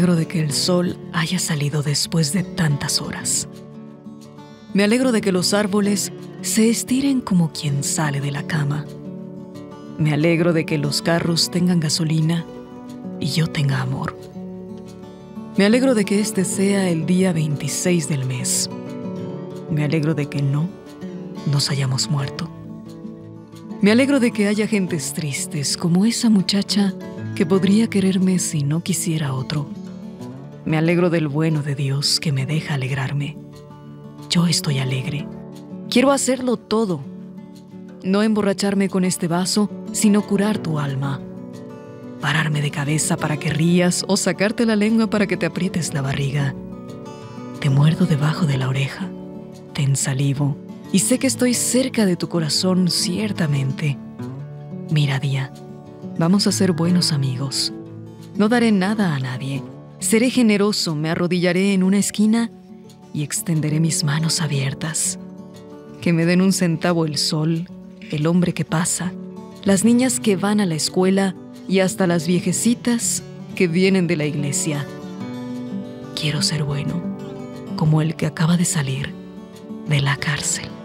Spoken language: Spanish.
alegro de que el sol haya salido después de tantas horas. Me alegro de que los árboles se estiren como quien sale de la cama. Me alegro de que los carros tengan gasolina y yo tenga amor. Me alegro de que este sea el día 26 del mes. Me alegro de que no nos hayamos muerto. Me alegro de que haya gentes tristes como esa muchacha que podría quererme si no quisiera otro. Me alegro del bueno de Dios que me deja alegrarme. Yo estoy alegre. Quiero hacerlo todo. No emborracharme con este vaso, sino curar tu alma. Pararme de cabeza para que rías o sacarte la lengua para que te aprietes la barriga. Te muerdo debajo de la oreja, te ensalivo y sé que estoy cerca de tu corazón ciertamente. Mira, día, vamos a ser buenos amigos. No daré nada a nadie. Seré generoso, me arrodillaré en una esquina y extenderé mis manos abiertas. Que me den un centavo el sol, el hombre que pasa, las niñas que van a la escuela y hasta las viejecitas que vienen de la iglesia. Quiero ser bueno, como el que acaba de salir de la cárcel.